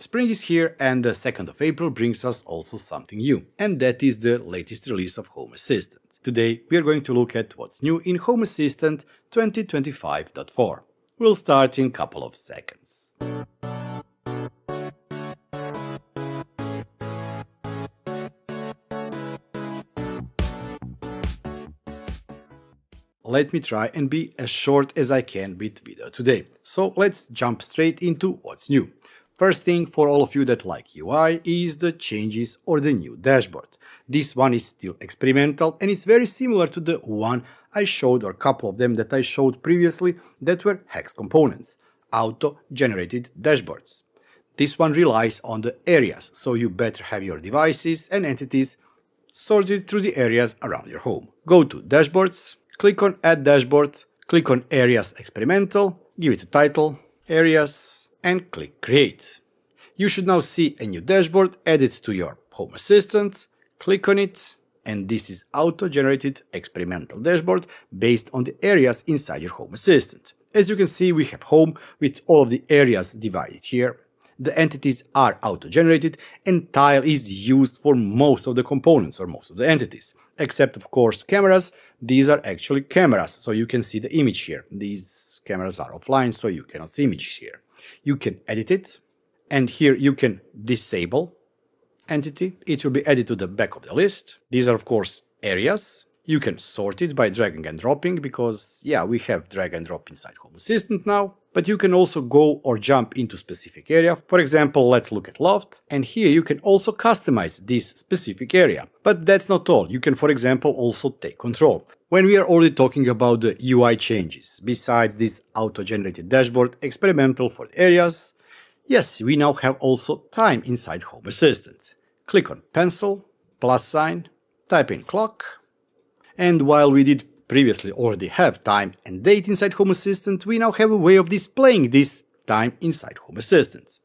Spring is here, and the 2nd of April brings us also something new, and that is the latest release of Home Assistant. Today we are going to look at what's new in Home Assistant 2025.4. We'll start in a couple of seconds. Let me try and be as short as I can with video today, so let's jump straight into what's new. First thing for all of you that like UI is the changes or the new dashboard. This one is still experimental and it's very similar to the one I showed, or a couple of them that I showed previously, that were hex components, auto-generated dashboards. This one relies on the areas, so you better have your devices and entities sorted through the areas around your home. Go to Dashboards, click on Add Dashboard, click on Areas Experimental, give it a title, Areas, and click Create. You should now see a new dashboard added to your Home Assistant. Click on it, and this is auto-generated experimental dashboard based on the areas inside your Home Assistant. As you can see, we have home with all of the areas divided here. The entities are auto-generated, and tile is used for most of the components or most of the entities, except of course cameras. These are actually cameras, so you can see the image here. These cameras are offline, so you cannot see images here. You can edit it, and here you can disable entity. It will be added to the back of the list. These are of course areas. You can sort it by dragging and dropping, because yeah, we have drag and drop inside Home Assistant now. But you can also go or jump into specific area. For example, let's look at loft, and here you can also customize this specific area. But that's not all. You can, for example, also take control. When we are already talking about the UI changes, besides this auto-generated dashboard experimental for the areas, yes, we now have also time inside Home Assistant. Click on pencil, plus sign, type in clock, and while we did previously already have time and date inside Home Assistant, we now have a way of displaying this time inside Home Assistant.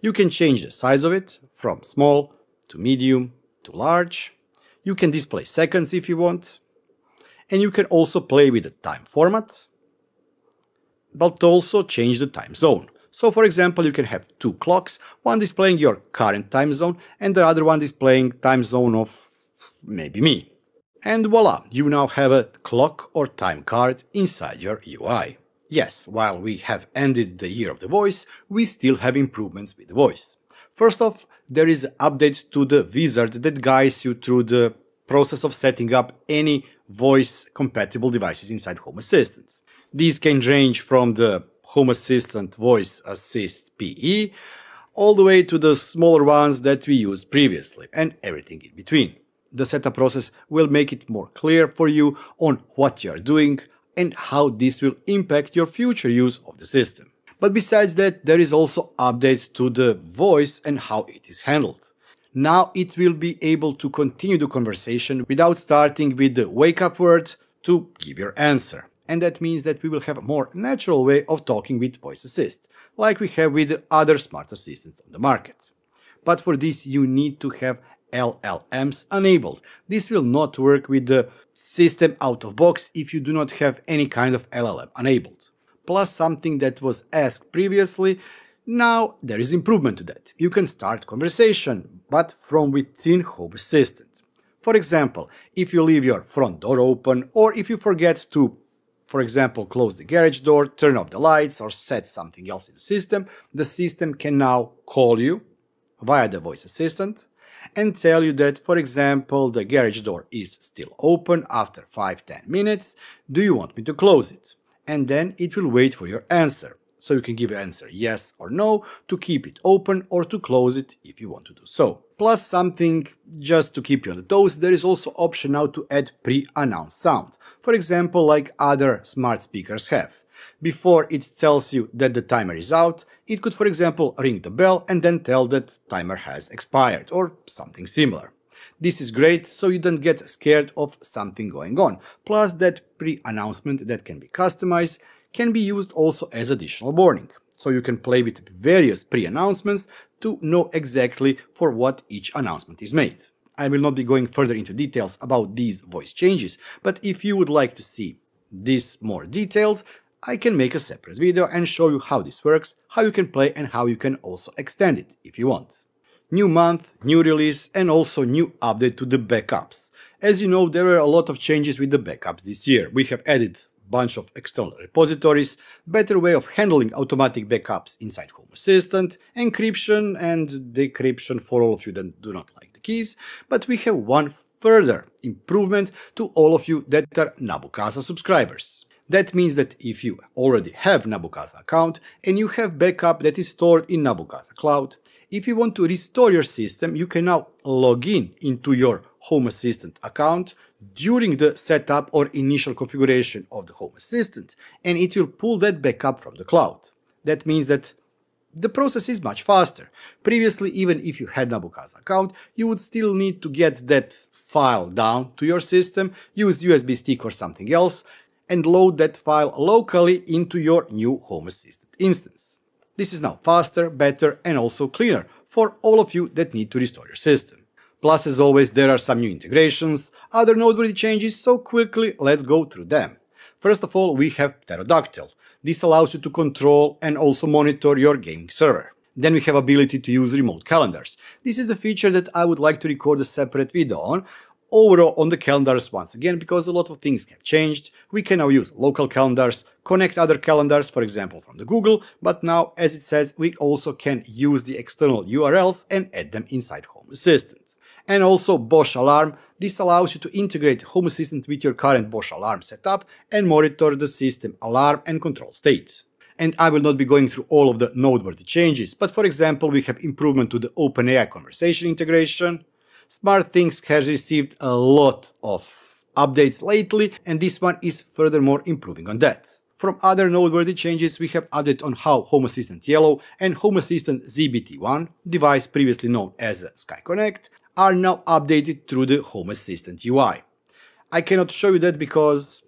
You can change the size of it from small to medium to large. You can display seconds if you want, and you can also play with the time format, but also change the time zone. So for example, you can have two clocks, one displaying your current time zone and the other one displaying time zone of maybe me. And voila, you now have a clock or time card inside your UI. Yes, while we have ended the year of the voice, we still have improvements with the voice. First off, there is an update to the wizard that guides you through the process of setting up any voice-compatible devices inside Home Assistant. These can range from the Home Assistant Voice Assist PE all the way to the smaller ones that we used previously, and everything in between. The setup process will make it more clear for you on what you are doing and how this will impact your future use of the system. But besides that, there is also update to the voice and how it is handled. Now it will be able to continue the conversation without starting with the wake up word to give your answer. And that means that we will have a more natural way of talking with Voice Assist, like we have with other smart assistants on the market. But for this you need to have LLMs enabled. This will not work with the system out of box if you do not have any kind of LLM enabled. Plus, something that was asked previously, now there is improvement to that. You can start conversation, but from within Home Assistant. For example, if you leave your front door open, or if you forget to, for example, close the garage door, turn off the lights, or set something else in the system can now call you via the Voice Assistant and tell you that, for example, the garage door is still open after 5-10 minutes, do you want me to close it? And then it will wait for your answer, so you can give your answer yes or no, to keep it open or to close it if you want to do so. Plus something just to keep you on the toes, there is also option now to add pre-announced sound, for example like other smart speakers have. Before it tells you that the timer is out, it could, for example, ring the bell and then tell that timer has expired or something similar. This is great, so you don't get scared of something going on. Plus, that pre-announcement that can be customized can be used also as additional warning. So you can play with various pre-announcements to know exactly for what each announcement is made. I will not be going further into details about these voice changes, but if you would like to see this more detailed, I can make a separate video and show you how this works, how you can play and how you can also extend it if you want. New month, new release and also new update to the backups. As you know, there were a lot of changes with the backups this year. We have added a bunch of external repositories, better way of handling automatic backups inside Home Assistant, encryption and decryption for all of you that do not like the keys, but we have one further improvement to all of you that are Nabucasa subscribers. That means that if you already have Nabucasa account and you have backup that is stored in Nabucasa Cloud, if you want to restore your system, you can now log in into your Home Assistant account during the setup or initial configuration of the Home Assistant, and it will pull that backup from the cloud. That means that the process is much faster. Previously, even if you had Nabucasa account, you would still need to get that file down to your system, use USB stick or something else, and load that file locally into your new Home Assistant instance. This is now faster, better and also cleaner for all of you that need to restore your system. Plus, as always, there are some new integrations, other noteworthy changes, so quickly let's go through them. First of all, we have Pterodactyl. This allows you to control and also monitor your gaming server. Then we have ability to use remote calendars. This is the feature that I would like to record a separate video on. Overall on the calendars once again, because a lot of things have changed. We can now use local calendars, connect other calendars, for example from the Google, but now, as it says, we also can use the external URLs and add them inside Home Assistant. And also Bosch Alarm. This allows you to integrate Home Assistant with your current Bosch Alarm setup and monitor the system alarm and control state. And I will not be going through all of the noteworthy changes, but for example we have improvement to the OpenAI conversation integration. SmartThings has received a lot of updates lately and this one is furthermore improving on that. From other noteworthy changes we have update on how Home Assistant Yellow and Home Assistant ZBT1, device previously known as SkyConnect, are now updated through the Home Assistant UI. I cannot show you that because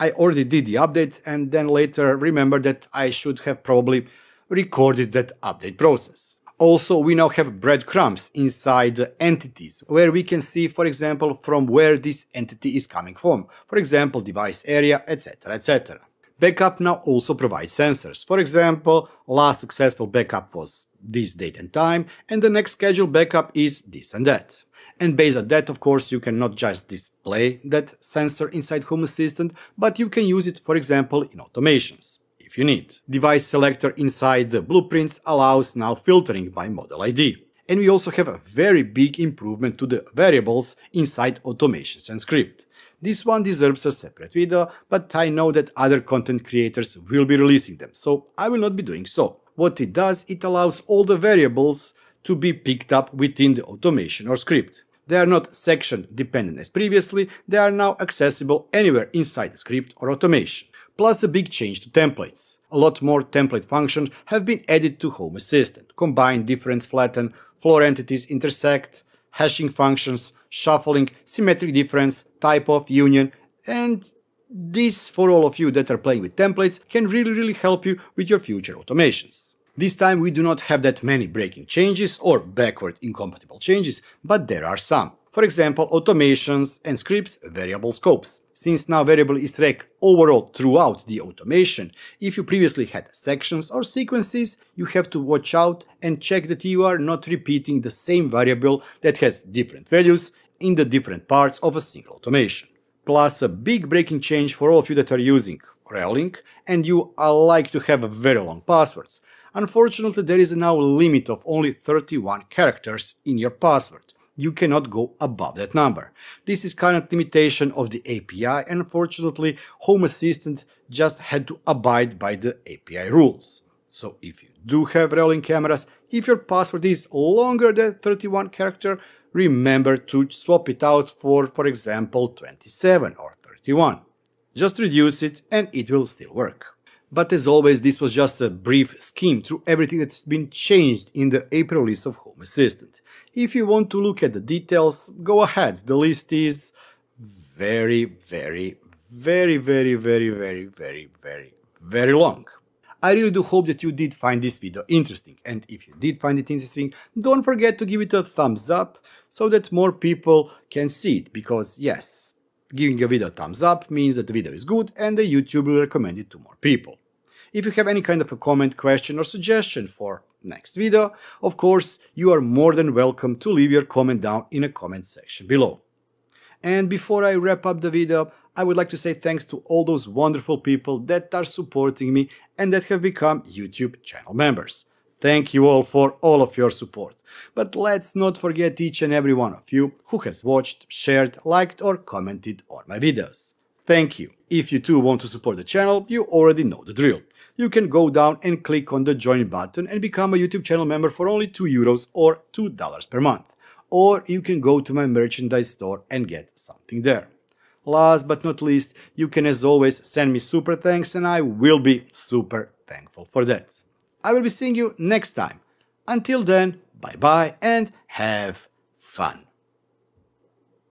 I already did the update and then later remembered that I should have probably recorded that update process. Also, we now have breadcrumbs inside the entities, where we can see, for example, from where this entity is coming from. For example, device area, etc, etc. Backup now also provides sensors. For example, last successful backup was this date and time, and the next scheduled backup is this and that. And based on that, of course, you can not just display that sensor inside Home Assistant, but you can use it, for example, in automations. You need. Device selector inside the blueprints allows now filtering by model ID. And we also have a very big improvement to the variables inside automations and script. This one deserves a separate video, but I know that other content creators will be releasing them, so I will not be doing so. What it does, it allows all the variables to be picked up within the automation or script. They are not section dependent as previously, they are now accessible anywhere inside the script or automation. Plus a big change to templates. A lot more template functions have been added to Home Assistant. Combine, difference, flatten, floor entities, intersect, hashing functions, shuffling, symmetric difference, type of, union, and this, for all of you that are playing with templates, can really help you with your future automations. This time we do not have that many breaking changes or backward incompatible changes, but there are some. For example, automations and scripts variable scopes. Since now variable is tracked overall throughout the automation, if you previously had sections or sequences, you have to watch out and check that you are not repeating the same variable that has different values in the different parts of a single automation. Plus a big breaking change for all of you that are using Railink and you like to have very long passwords. Unfortunately, there is now a limit of only 31 characters in your password. You cannot go above that number. This is current limitation of the API and unfortunately Home Assistant just had to abide by the API rules. So if you do have Railink cameras, if your password is longer than 31 characters, remember to swap it out for example 27 or 31. Just reduce it and it will still work. But as always, this was just a brief skim through everything that's been changed in the April release of Home Assistant. If you want to look at the details, go ahead. The list is very long. I really do hope that you did find this video interesting. And if you did find it interesting, don't forget to give it a thumbs up so that more people can see it. Because yes, giving a video a thumbs up means that the video is good and the YouTube will recommend it to more people. If you have any kind of a comment, question or suggestion for next video, of course, you are more than welcome to leave your comment down in a comment section below. And before I wrap up the video, I would like to say thanks to all those wonderful people that are supporting me and that have become YouTube channel members. Thank you all for all of your support. But let's not forget each and every one of you who has watched, shared, liked or commented on my videos. Thank you. If you too want to support the channel, you already know the drill. You can go down and click on the join button and become a YouTube channel member for only €2 or $2 per month. Or you can go to my merchandise store and get something there. Last but not least, you can as always send me super thanks and I will be super thankful for that. I will be seeing you next time. Until then, bye bye and have fun.